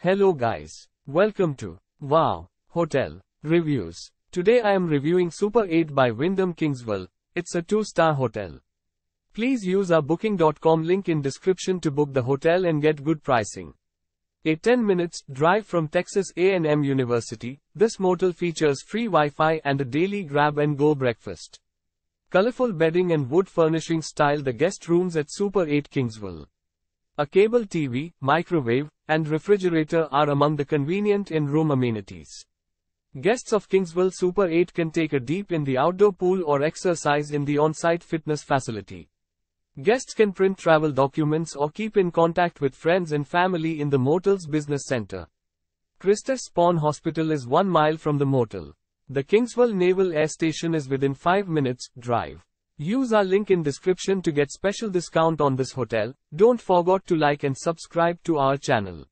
Hello guys, welcome to Wow Hotel Reviews. Today I am reviewing Super 8 by Wyndham Kingsville. It's a 2-star hotel. Please use our booking.com link in description to book the hotel and get good pricing. A 10-minute drive from Texas A&M University, this motel features free Wi-Fi and a daily grab-and-go breakfast. Colorful bedding and wood furnishing style the guest rooms at Super 8 Kingsville. A cable TV, microwave, and refrigerator are among the convenient in-room amenities. Guests of Kingsville Super 8 can take a dip in the outdoor pool or exercise in the on-site fitness facility. Guests can print travel documents or keep in contact with friends and family in the motel's business center. Christus Spohn Hospital is 1 mile from the motel. The Kingsville Naval Air Station is within 5 minutes drive. Use our link in description to get special discount on this hotel. Don't forget to like and subscribe to our channel.